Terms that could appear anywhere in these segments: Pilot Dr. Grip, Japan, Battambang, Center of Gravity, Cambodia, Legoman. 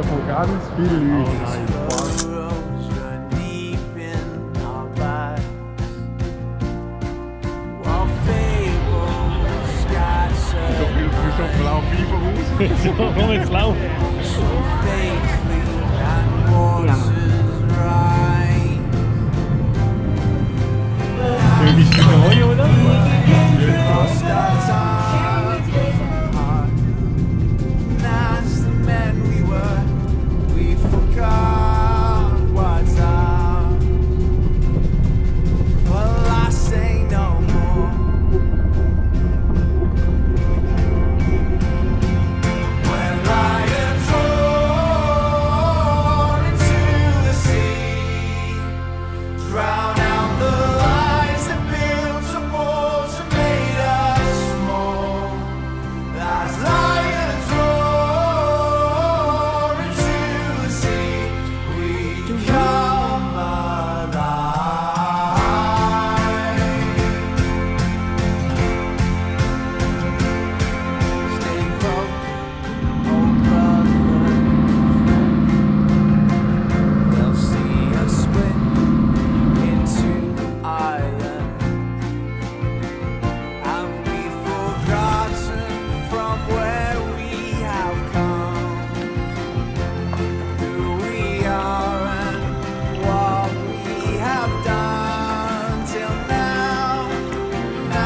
davon ganz viel Lügen. Oh nein. So blaues Lauf. Irgendwie Stücke Heu, oder?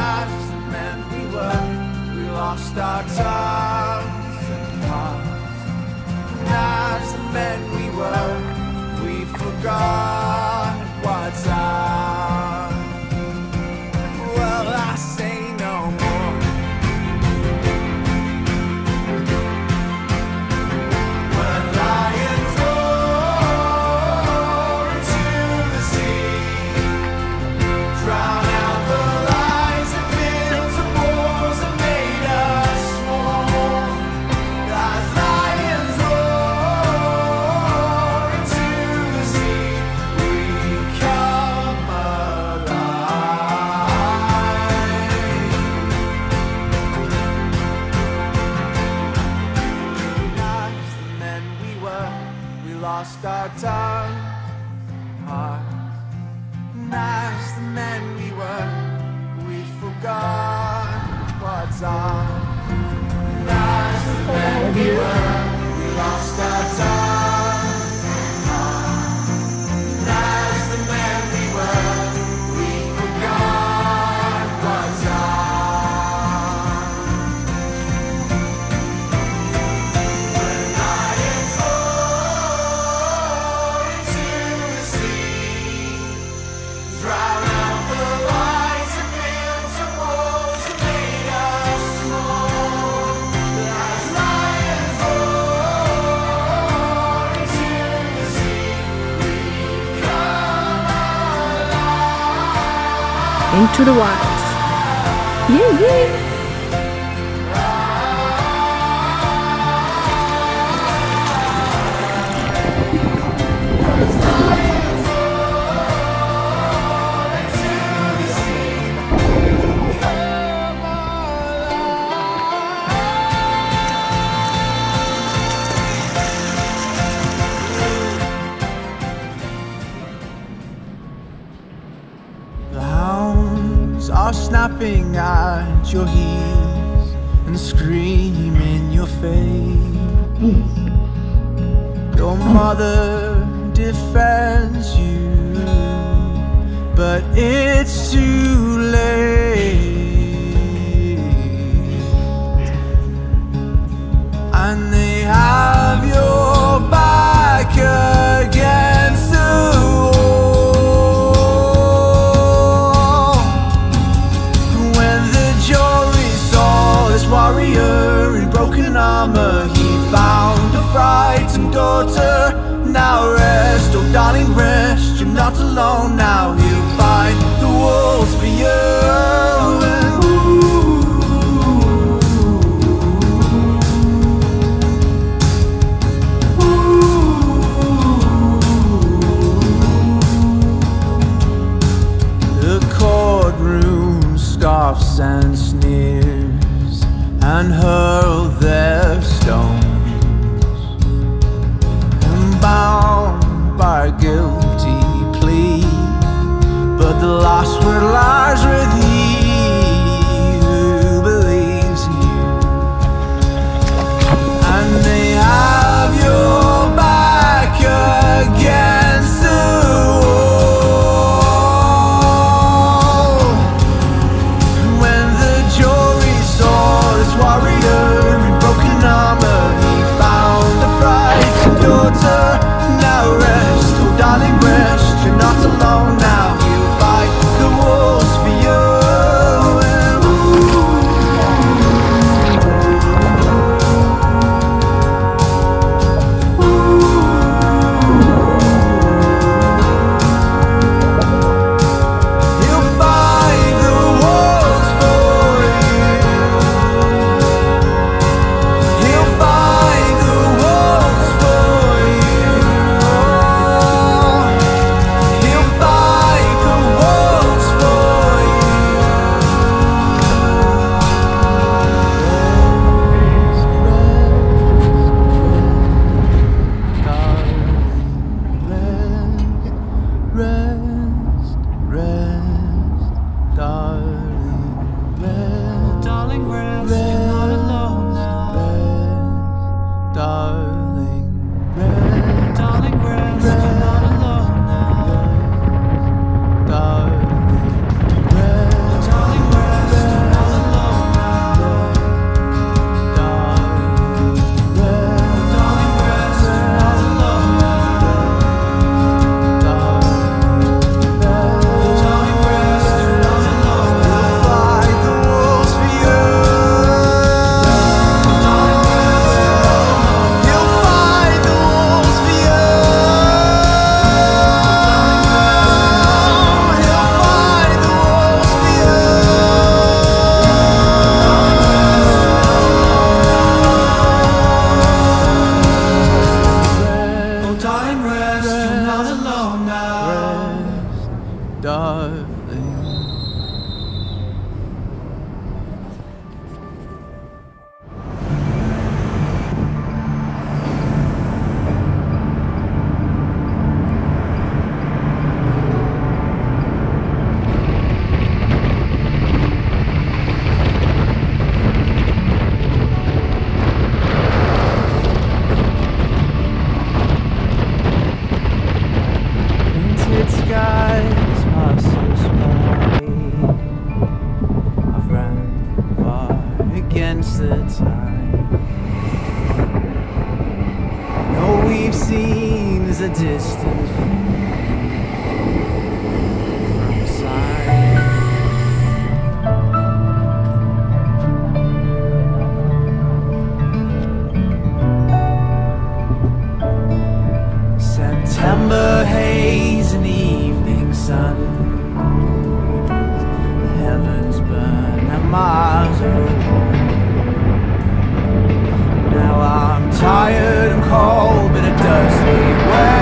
Our tongues and hearts, as the men we were, we forgot what's ours. Well, I say no more. Well, I adore into the sea, drown out the lost our tongues and hearts, and as the men we were, we forgot what's ours. And as the men we were, we lost our tongues and hearts, and as the men we were, we forgot what's ours. When I am told into the wild. Yeah, yeah. Are snapping at your heels and scream in your face. Your mother defends you, but it's too late. And they have your back against the now rest, oh darling, rest. You're not alone now. You find the wolves for you. And ooh, ooh. The courtroom scoffs and sneers and hurl their stones. a distant from sight. September haze and evening sun. The heavens burn and Mars are. Now I'm tired and cold, but it does me well.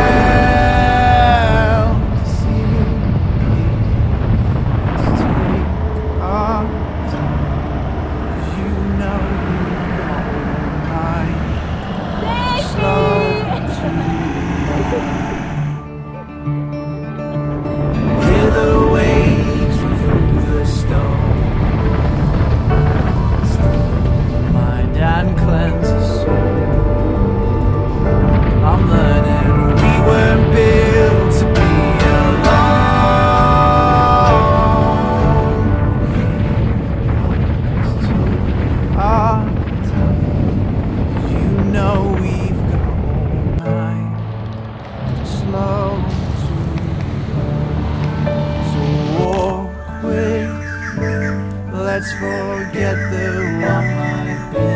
Let's forget the one might be,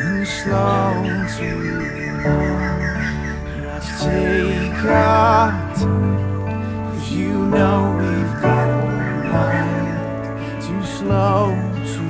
and slow to run. Let's take our time, 'cause you know we've got a mind. Too slow to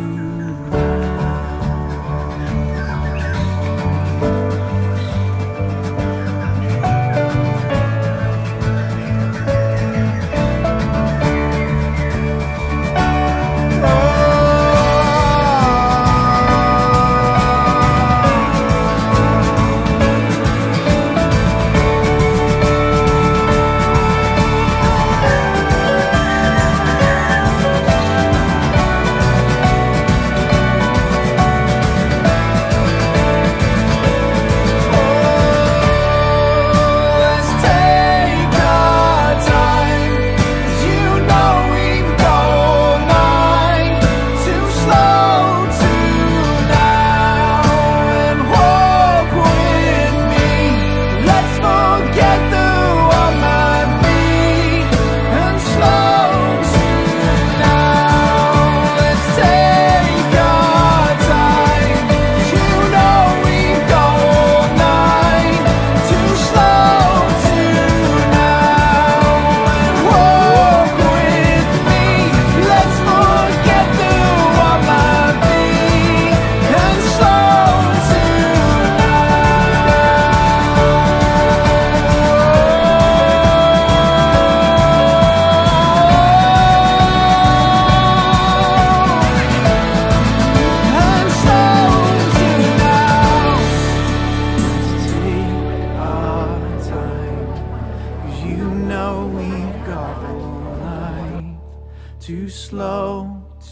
too slow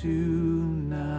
to now.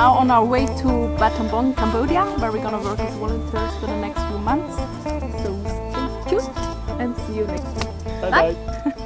now on our way to Battambang, Cambodia, where we're gonna work as volunteers for the next few months. So stay tuned and see you next time. Bye. Bye.